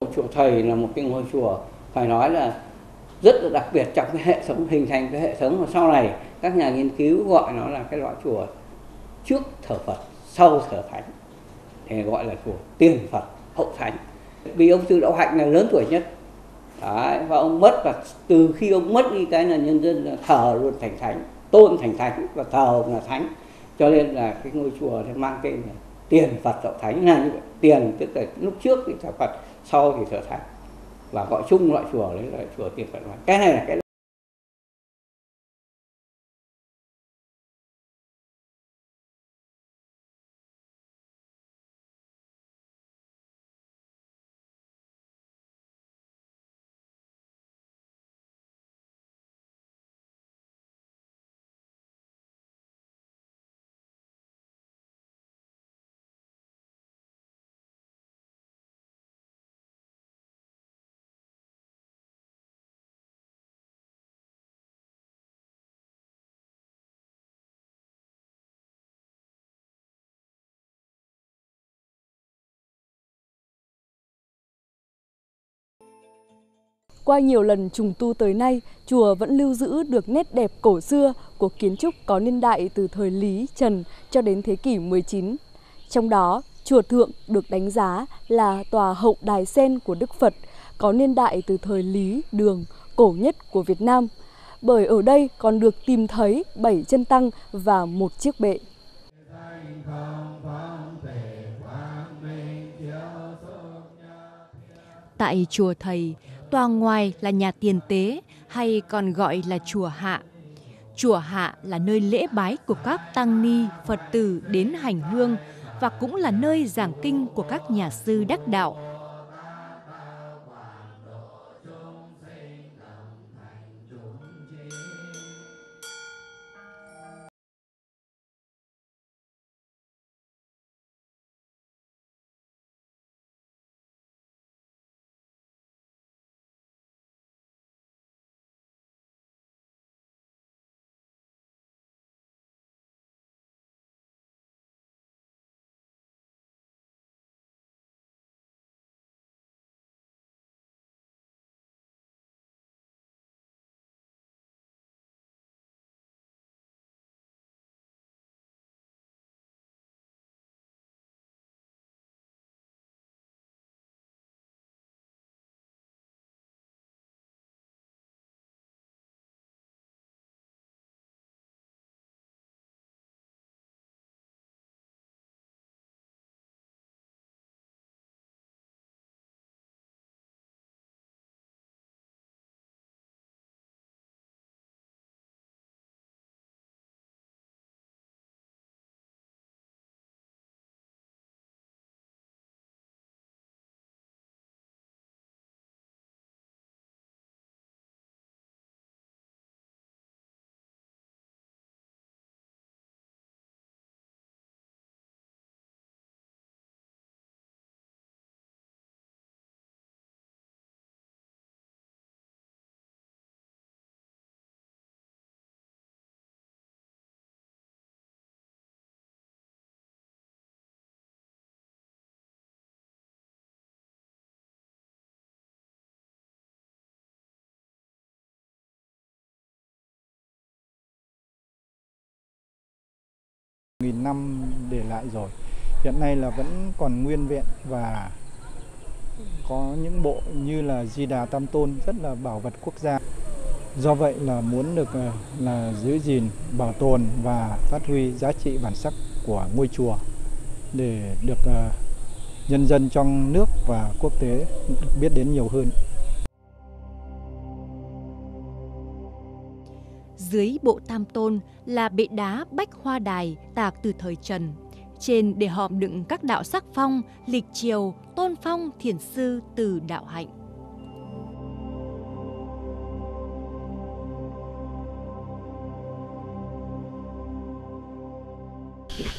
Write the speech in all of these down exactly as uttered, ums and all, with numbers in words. Chùa Thầy là một cái ngôi chùa phải nói là rất là đặc biệt trong cái hệ thống, hình thành cái hệ thống mà sau này các nhà nghiên cứu gọi nó là cái loại chùa trước thờ Phật, sau thờ Thánh, thì gọi là chùa tiền Phật, hậu Thánh. Vì ông Từ Đạo Hạnh là lớn tuổi nhất. Đấy, và ông mất, và từ khi ông mất đi cái là nhân dân là thờ luôn thành thánh, tôn thành thánh và thờ ông là thánh. Cho nên là cái ngôi chùa thì mang tên là tiền Phật hậu Thánh, là như vậy. Tiền tức là lúc trước thì thờ Phật, sau thì thờ Thánh. Và gọi chung loại chùa đấy là chùa tiền Phật. Cái này là cái qua nhiều lần trùng tu tới nay, chùa vẫn lưu giữ được nét đẹp cổ xưa của kiến trúc có niên đại từ thời Lý Trần cho đến thế kỷ mười chín. Trong đó, chùa Thượng được đánh giá là tòa hậu đài sen của Đức Phật, có niên đại từ thời Lý Đường, cổ nhất của Việt Nam, bởi ở đây còn được tìm thấy bảy chân tăng và một chiếc bệ. Tại chùa Thầy, tòa ngoài là nhà tiền tế hay còn gọi là chùa Hạ. Chùa Hạ là nơi lễ bái của các tăng ni, Phật tử đến hành hương và cũng là nơi giảng kinh của các nhà sư đắc đạo. Nghìn năm để lại rồi, hiện nay là vẫn còn nguyên vẹn và có những bộ như là Di Đà Tam Tôn rất là bảo vật quốc gia. Do vậy là muốn được là giữ gìn, bảo tồn và phát huy giá trị bản sắc của ngôi chùa để được nhân dân trong nước và quốc tế biết đến nhiều hơn. Dưới bộ Tam Tôn là bệ đá bách hoa đài tạc từ thời Trần. Trên để hòm đựng các đạo sắc phong, lịch triều, tôn phong thiền sư Từ Đạo Hạnh.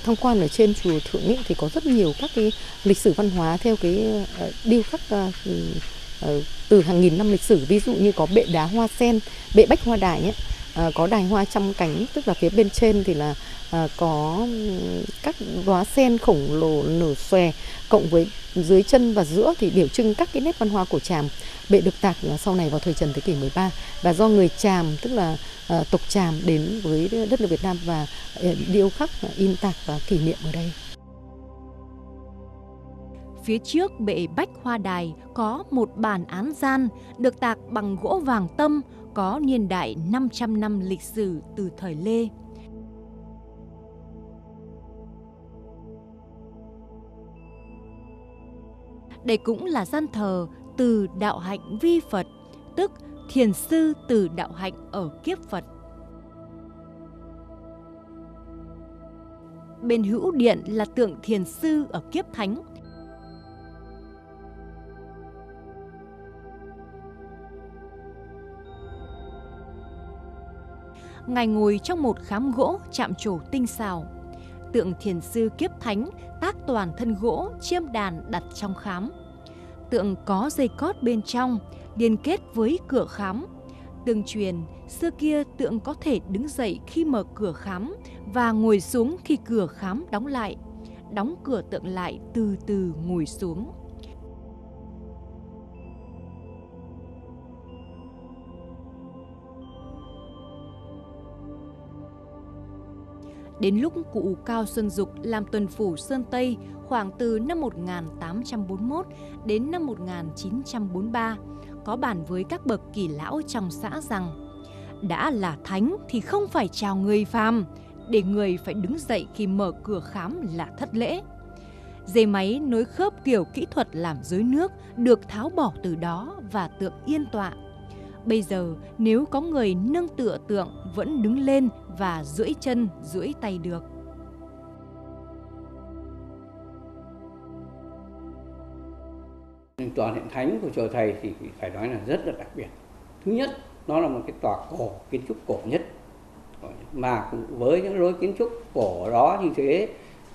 Tham quan ở trên chùa Thượng ấy, thì có rất nhiều các cái lịch sử văn hóa theo cái điêu khắc từ hàng nghìn năm lịch sử. Ví dụ như có bệ đá hoa sen, bệ bách hoa đài ấy. à, có đài hoa trăm cánh, tức là phía bên trên thì là à, có các đóa sen khổng lồ nở xòe, cộng với dưới chân và giữa thì biểu trưng các cái nét văn hóa của Chàm. Bệ được tạc sau này vào thời Trần thế kỷ mười ba và do người Chàm, tức là à, tộc Chàm đến với đất nước Việt Nam và điêu khắc, in tạc và kỷ niệm ở đây. Phía trước bệ bách hoa đài có một bản án gian được tạc bằng gỗ vàng tâm, có niên đại năm trăm năm lịch sử từ thời Lê. Đây cũng là gian thờ Từ Đạo Hạnh vi Phật, tức thiền sư Từ Đạo Hạnh ở kiếp Phật. Bên hữu điện là tượng thiền sư ở kiếp Thánh. Ngài ngồi trong một khám gỗ chạm trổ tinh xảo. Tượng thiền sư kiếp Thánh tác toàn thân gỗ chiêm đàn đặt trong khám. Tượng có dây cót bên trong, liên kết với cửa khám. Tương truyền, xưa kia tượng có thể đứng dậy khi mở cửa khám và ngồi xuống khi cửa khám đóng lại. Đóng cửa tượng lại từ từ ngồi xuống. Đến lúc cụ Cao Xuân Dực làm tuần phủ Sơn Tây khoảng từ năm một nghìn tám trăm bốn mươi mốt đến năm một nghìn chín trăm bốn mươi ba, có bàn với các bậc kỳ lão trong xã rằng đã là thánh thì không phải chào người phàm, để người phải đứng dậy khi mở cửa khám là thất lễ. Dây máy nối khớp kiểu kỹ thuật làm rối nước được tháo bỏ từ đó và tượng yên tọa. Bây giờ nếu có người nâng tựa tượng vẫn đứng lên và duỗi chân, duỗi tay được. Tòa Điện Thánh của Chùa Thầy thì phải nói là rất là đặc biệt. Thứ nhất, nó là một cái tòa cổ, kiến trúc cổ nhất. Mà với những lối kiến trúc cổ đó như thế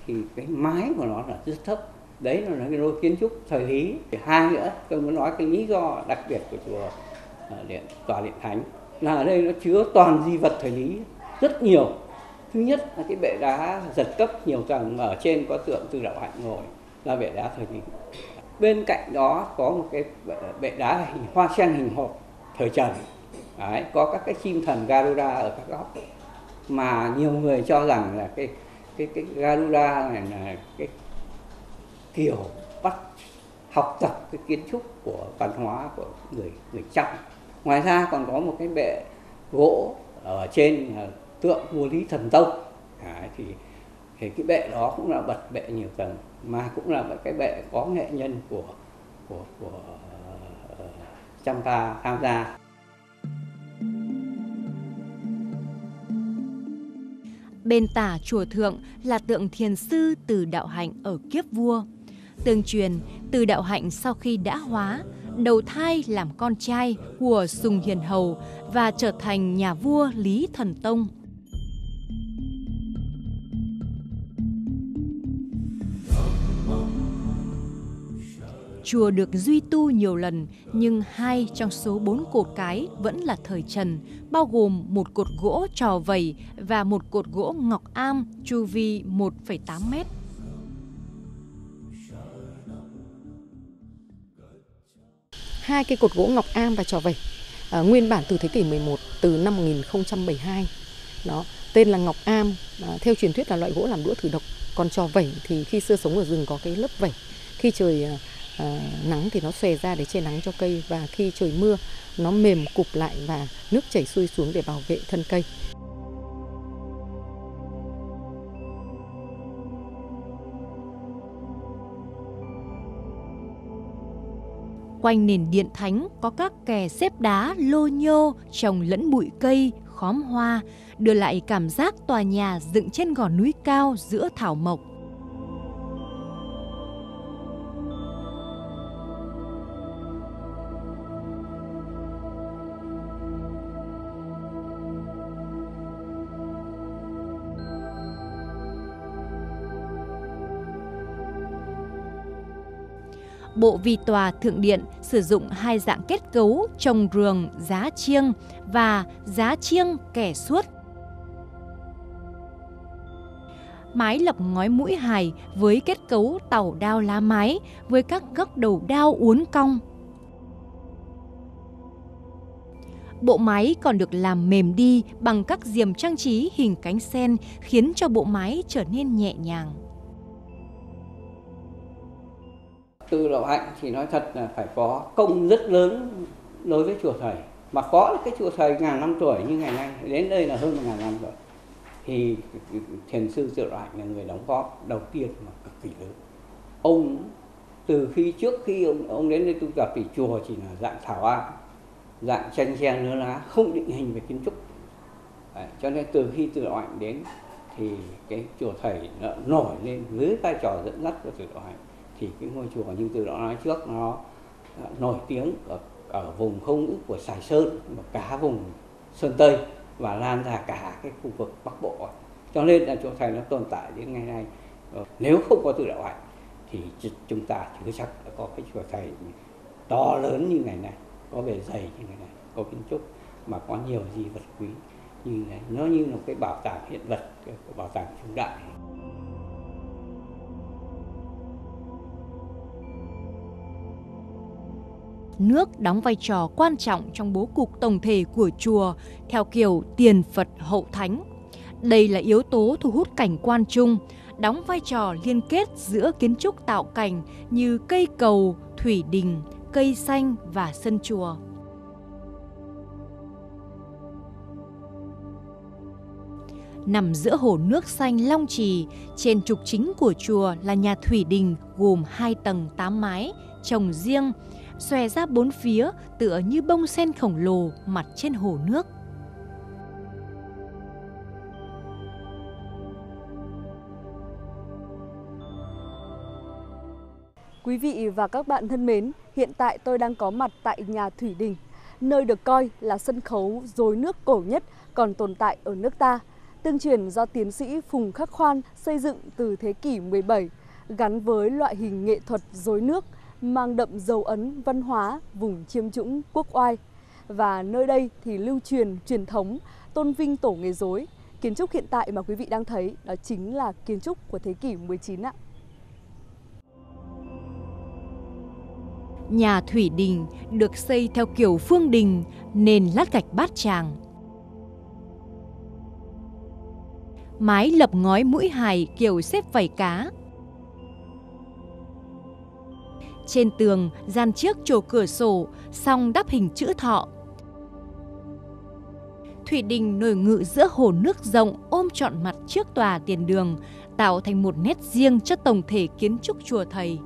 thì cái mái của nó là rất thấp. Đấy là cái lối kiến trúc thời Lý. Hai nữa, tôi muốn nói cái lý do đặc biệt của chùa Điện, Tòa Điện Thánh là ở đây nó chứa toàn di vật thời Lý rất nhiều. Thứ nhất là cái bệ đá giật cấp nhiều tầng mà ở trên có tượng Từ Đạo Hạnh ngồi là bệ đá thời Lý. Bên cạnh đó có một cái bệ đá hình hoa sen hình hộp thời Trần. Đấy, có các cái chim thần Garuda ở các góc mà nhiều người cho rằng là cái cái cái Garuda này là cái kiểu bắt học tập cái kiến trúc của văn hóa của người người Chăm. Ngoài ra còn có một cái bệ gỗ ở trên tượng vua Lý Thần Tông. Đấy, thì, thì cái bệ đó cũng là bật bệ nhiều tầng mà cũng là cái bệ có nghệ nhân của của của Chăm ta tham gia. Bên tả chùa thượng là tượng thiền sư Từ Đạo Hạnh ở kiếp vua. Tương truyền Từ Đạo Hạnh sau khi đã hóa, đầu thai làm con trai của Sùng Hiền Hầu và trở thành nhà vua Lý Thần Tông. Chùa được duy tu nhiều lần, nhưng hai trong số bốn cột cái vẫn là thời Trần, bao gồm một cột gỗ trò vầy và một cột gỗ ngọc am, chu vi một phẩy tám mét. Hai cái cột gỗ ngọc am và trò vẩy à, nguyên bản từ thế kỷ mười một, từ năm một nghìn không trăm bảy mươi hai. Đó, tên là ngọc am, à, theo truyền thuyết là loại gỗ làm đũa thử độc. Còn trò vẩy thì khi xưa sống ở rừng có cái lớp vẩy. Khi trời à, nắng thì nó xòe ra để che nắng cho cây, và khi trời mưa nó mềm cụp lại và nước chảy xuôi xuống để bảo vệ thân cây. Quanh nền điện thánh có các kè xếp đá lô nhô trồng lẫn bụi cây, khóm hoa, đưa lại cảm giác tòa nhà dựng trên gò núi cao giữa thảo mộc. bộ vì tòa thượng điện sử dụng hai dạng kết cấu trồng rường giá chiêng và giá chiêng kẻ suốt. Mái lập ngói mũi hài với kết cấu tàu đao lá mái với các góc đầu đao uốn cong. Bộ mái còn được làm mềm đi bằng các diềm trang trí hình cánh sen khiến cho bộ mái trở nên nhẹ nhàng. Từ Đạo Hạnh thì nói thật là phải có công rất lớn đối với chùa Thầy. Mà có cái chùa Thầy ngàn năm tuổi như ngày nay, đến đây là hơn ngàn năm rồi. Thì thiền sư Từ Đạo Hạnh là người đóng góp đầu tiên mà cực kỳ lớn. Ông từ khi trước khi ông, ông đến đây tu tập thì chùa chỉ là dạng thảo an, dạng tranh tre nứa lá, không định hình về kiến trúc. Đấy, cho nên từ khi Từ Đạo Hạnh đến thì cái chùa Thầy nó nổi lên với vai trò dẫn dắt của Từ Đạo Hạnh. Thì cái ngôi chùa như Từ đó nói trước nó nổi tiếng ở, ở vùng không ước của Sài Sơn và cả vùng Sơn Tây và lan ra cả cái khu vực Bắc Bộ, cho nên là chùa Thầy nó tồn tại đến ngày nay. Nếu không có Từ Đạo Hạnh thì chúng ta chưa chắc đã có cái chùa Thầy to lớn như ngày nay, có bề dày như ngày nay, có kiến trúc mà có nhiều di vật quý như này, nó như là một cái bảo tàng hiện vật của bảo tàng trung đại. Nước đóng vai trò quan trọng trong bố cục tổng thể của chùa theo kiểu tiền Phật hậu thánh. Đây là yếu tố thu hút cảnh quan chung, đóng vai trò liên kết giữa kiến trúc tạo cảnh như cây cầu, thủy đình, cây xanh và sân chùa. Nằm giữa hồ nước xanh Long Trì, trên trục chính của chùa là nhà thủy đình gồm hai tầng tám mái, trồng riêng, xòe ra bốn phía tựa như bông sen khổng lồ mặt trên hồ nước. Quý vị và các bạn thân mến, hiện tại tôi đang có mặt tại nhà thủy đình, nơi được coi là sân khấu rối nước cổ nhất còn tồn tại ở nước ta. Tương truyền do tiến sĩ Phùng Khắc Khoan xây dựng từ thế kỷ mười bảy, gắn với loại hình nghệ thuật rối nước, mang đậm dấu ấn văn hóa vùng Chiêm Trũng, Quốc Oai. Và nơi đây thì lưu truyền truyền thống, tôn vinh tổ nghề rối. Kiến trúc hiện tại mà quý vị đang thấy đó chính là kiến trúc của thế kỷ mười chín ạ. Nhà thủy đình được xây theo kiểu phương đình, nền lát gạch bát tràng. Mái lập ngói mũi hài kiểu xếp vảy cá. Trên tường, gian chiếc chỗ cửa sổ, song đắp hình chữ thọ. Thủy đình nổi ngự giữa hồ nước rộng ôm trọn mặt trước tòa tiền đường, tạo thành một nét riêng cho tổng thể kiến trúc chùa Thầy.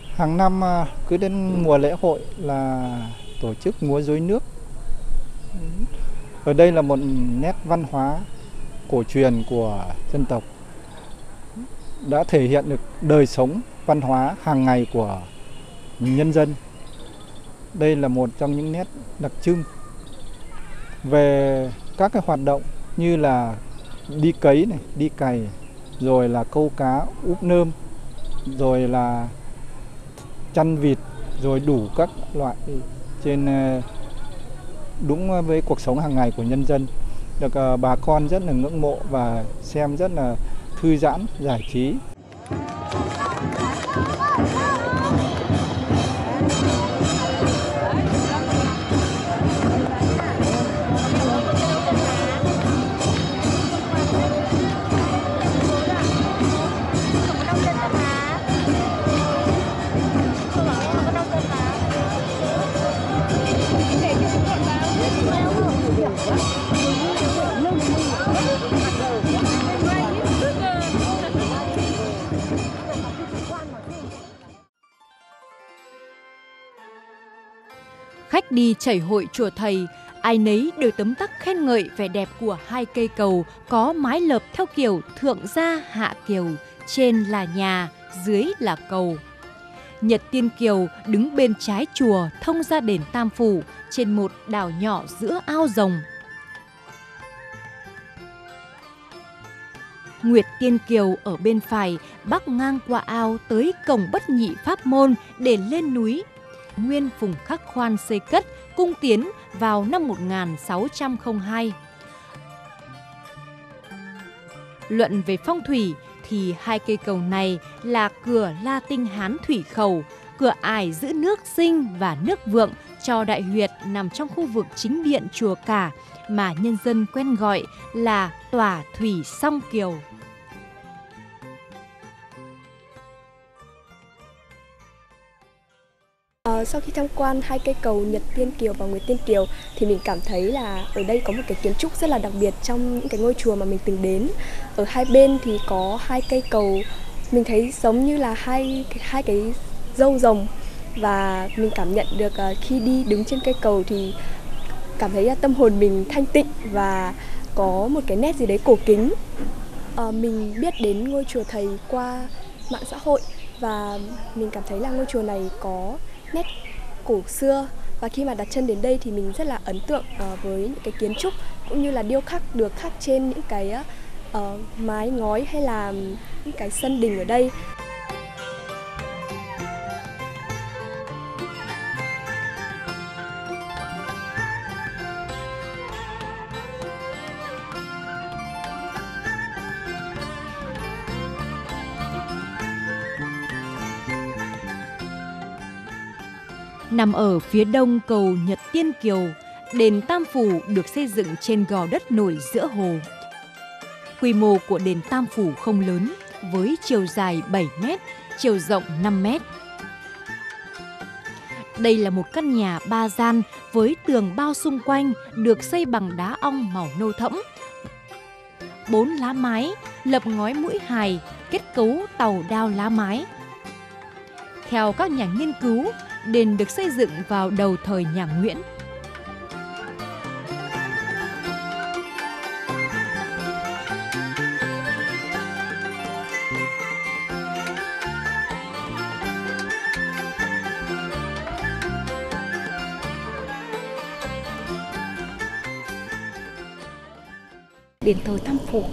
Hàng năm cứ đến mùa lễ hội là tổ chức múa rối nước. Ở đây là một nét văn hóa cổ truyền của dân tộc, đã thể hiện được đời sống văn hóa hàng ngày của nhân dân. Đây là một trong những nét đặc trưng về các cái hoạt động như là đi cấy này, đi cày, rồi là câu cá, úp nơm, rồi là chăn vịt, rồi đủ các loại trên đúng với cuộc sống hàng ngày của nhân dân. Được bà con rất là ngưỡng mộ và xem rất là thư giãn, giải trí. Khách đi chảy hội chùa Thầy, ai nấy đều tấm tắc khen ngợi vẻ đẹp của hai cây cầu có mái lợp theo kiểu thượng gia hạ kiều, trên là nhà, dưới là cầu. Nhật Tiên Kiều đứng bên trái chùa thông ra đền Tam Phủ trên một đảo nhỏ giữa ao rồng. Nguyệt Tiên Kiều ở bên phải bắc ngang qua ao tới cổng Bất Nhị Pháp Môn để lên núi. Nguyên Phùng Khắc Khoan xây cất cung tiến vào năm một nghìn sáu trăm không hai. Luận về phong thủy thì hai cây cầu này là cửa La Tinh Hán Thủy Khẩu, cửa ải giữ nước sinh và nước vượng cho đại huyệt nằm trong khu vực chính điện chùa Cả mà nhân dân quen gọi là Tòa Thủy Song Kiều. À, sau khi tham quan hai cây cầu Nhật Tiên Kiều và Nguyệt Tiên Kiều thì mình cảm thấy là ở đây có một cái kiến trúc rất là đặc biệt trong những cái ngôi chùa mà mình từng đến. Ở hai bên thì có hai cây cầu, mình thấy giống như là hai hai cái râu rồng, và mình cảm nhận được khi đi đứng trên cây cầu thì cảm thấy tâm hồn mình thanh tịnh và có một cái nét gì đấy cổ kính. À, mình biết đến ngôi chùa Thầy qua mạng xã hội và mình cảm thấy là ngôi chùa này có nét cổ xưa, và khi mà đặt chân đến đây thì mình rất là ấn tượng với những cái kiến trúc cũng như là điêu khắc được khắc trên những cái uh, mái ngói hay là những cái sân đình ở đây. Nằm ở phía đông cầu Nhật Tiên Kiều, đền Tam Phủ được xây dựng trên gò đất nổi giữa hồ. Quy mô của đền Tam Phủ không lớn, với chiều dài bảy mét, chiều rộng năm mét. Đây là một căn nhà ba gian với tường bao xung quanh được xây bằng đá ong màu nâu thẫm. Bốn lá mái, lập ngói mũi hài, kết cấu tàu đao lá mái. Theo các nhà nghiên cứu, đền được xây dựng vào đầu thời nhà Nguyễn. Đền thờ Tam Phủ,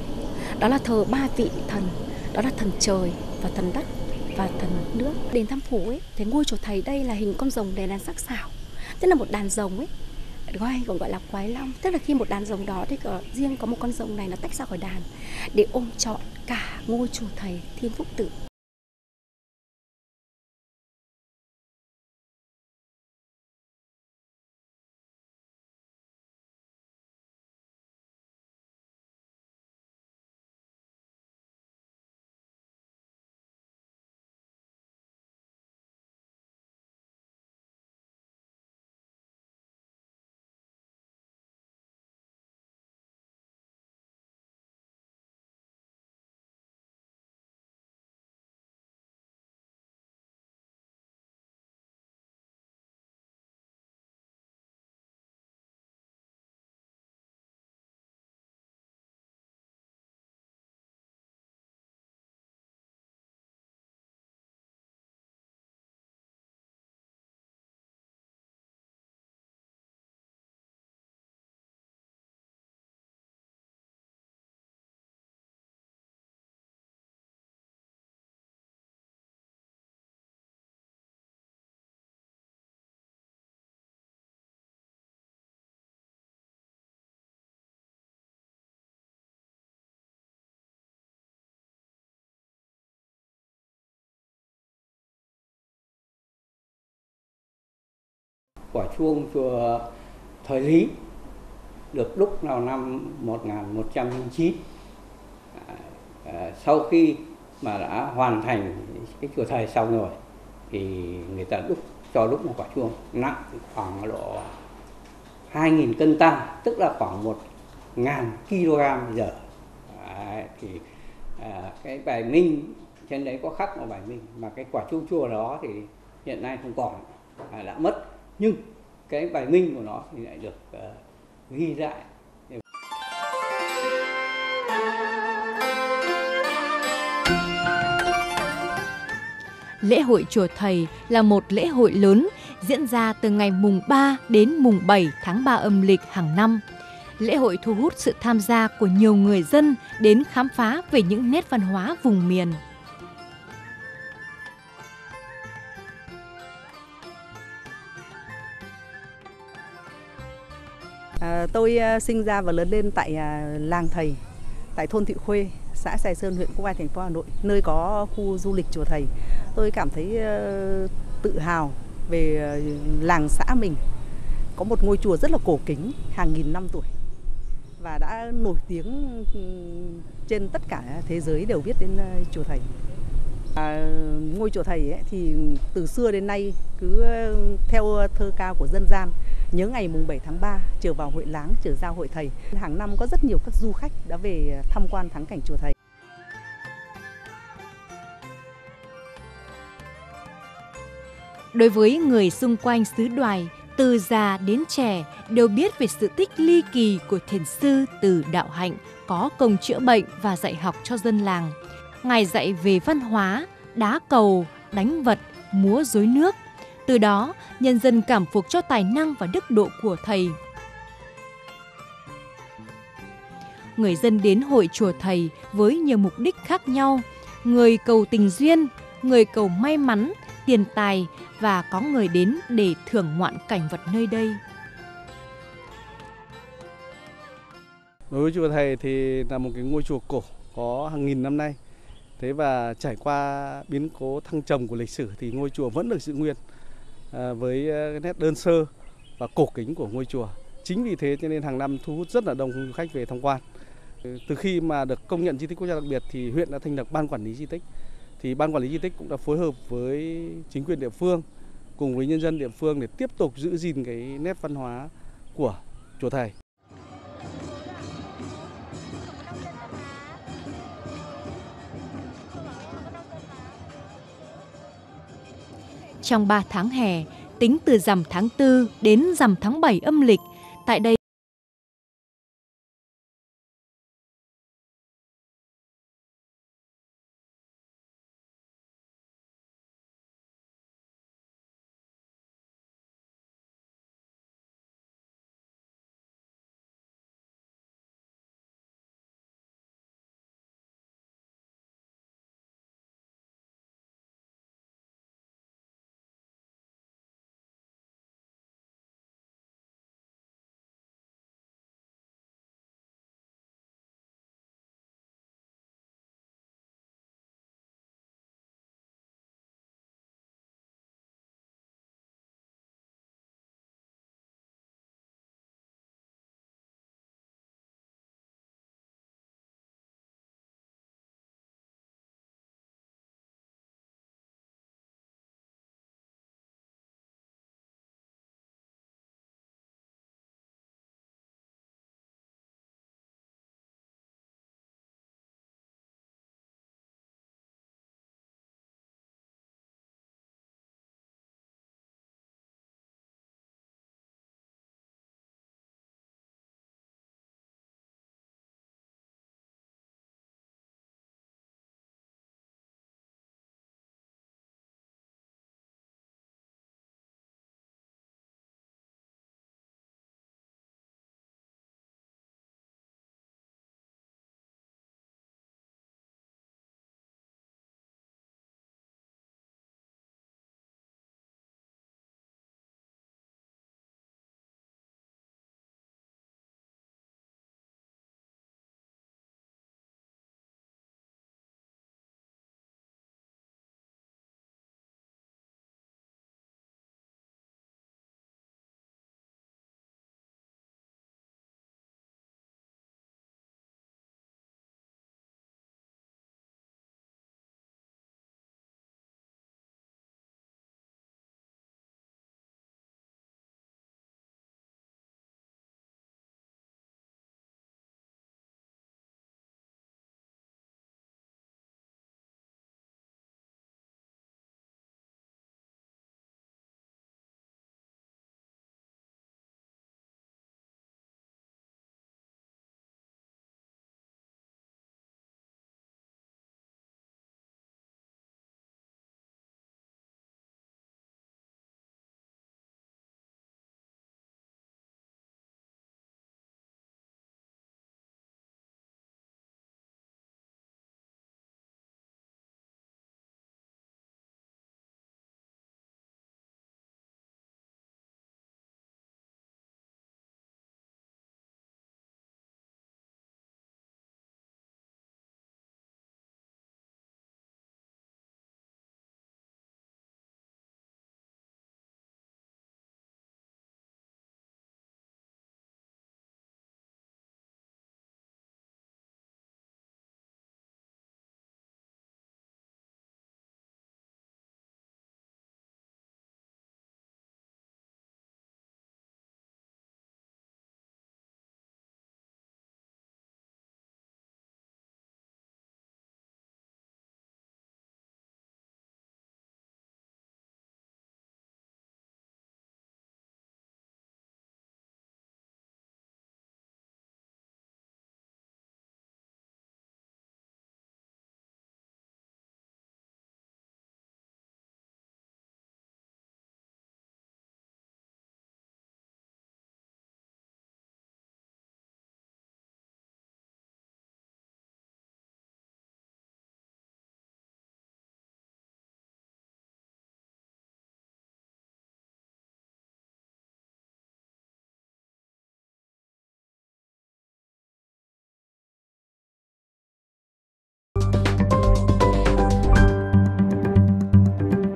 đó là thờ ba vị thần, đó là thần trời và thần đất và thần nước. Đền Tam Phủ ấy, thấy ngôi chùa Thầy đây là hình con rồng đèn đàn sắc sảo, tức là một đàn rồng ấy, hay còn gọi là quái long. Tức là khi một đàn rồng đó thì có, riêng có một con rồng này nó tách ra khỏi đàn để ôm trọn cả ngôi chùa Thầy Thiên Phúc Tự. Quả chuông chùa Thời Lý được đúc vào năm một nghìn một trăm linh chín. À, sau khi mà đã hoàn thành cái chùa Thầy xong rồi thì người ta đúc cho đúc một quả chuông nặng khoảng độ hai nghìn cân tăng, tức là khoảng một nghìn ki lô gam giờ. À, thì à, cái bài minh trên đấy có khắc một bài minh, mà cái quả chuông chùa đó thì hiện nay không còn, à, đã mất. Nhưng cái bài minh của nó thì lại được uh, ghi lại. Lễ hội chùa Thầy là một lễ hội lớn diễn ra từ ngày mùng ba đến mùng bảy tháng ba âm lịch hàng năm. lễ hội thu hút sự tham gia của nhiều người dân đến khám phá về những nét văn hóa vùng miền. À, tôi uh, sinh ra và lớn lên tại uh, làng Thầy, tại thôn Thị Khuê, xã Sài Sơn, huyện Quốc Oai, thành phố Hà Nội, nơi có khu du lịch Chùa Thầy. Tôi cảm thấy uh, tự hào về uh, làng xã mình. Có một ngôi chùa rất là cổ kính, hàng nghìn năm tuổi, và đã nổi tiếng trên tất cả thế giới đều biết đến uh, Chùa Thầy. À, ngôi Chùa Thầy ấy, thì từ xưa đến nay cứ theo thơ ca của dân gian, nhớ ngày mùng bảy tháng ba, trở vào hội láng, trở ra hội thầy. Hàng năm có rất nhiều các du khách đã về tham quan thắng cảnh Chùa Thầy. Đối với người xung quanh xứ Đoài, từ già đến trẻ đều biết về sự tích ly kỳ của thiền sư Từ Đạo Hạnh có công chữa bệnh và dạy học cho dân làng. Ngài dạy về văn hóa, đá cầu, đánh vật, múa rối nước. Từ đó, nhân dân cảm phục cho tài năng và đức độ của Thầy. Người dân đến hội Chùa Thầy với nhiều mục đích khác nhau. Người cầu tình duyên, người cầu may mắn, tiền tài và có người đến để thưởng ngoạn cảnh vật nơi đây. Đối với Chùa Thầy thì là một cái ngôi chùa cổ có hàng nghìn năm nay. Thế và trải qua biến cố thăng trầm của lịch sử thì ngôi chùa vẫn được giữ nguyên à, với cái nét đơn sơ và cổ kính của ngôi chùa. Chính vì thế cho nên hàng năm thu hút rất là đông du khách về tham quan. Từ khi mà được công nhận di tích quốc gia đặc biệt thì huyện đã thành lập ban quản lý di tích. Thì ban quản lý di tích cũng đã phối hợp với chính quyền địa phương cùng với nhân dân địa phương để tiếp tục giữ gìn cái nét văn hóa của Chùa Thầy. Trong ba tháng hè, tính từ rằm tháng tư đến rằm tháng bảy âm lịch, tại đây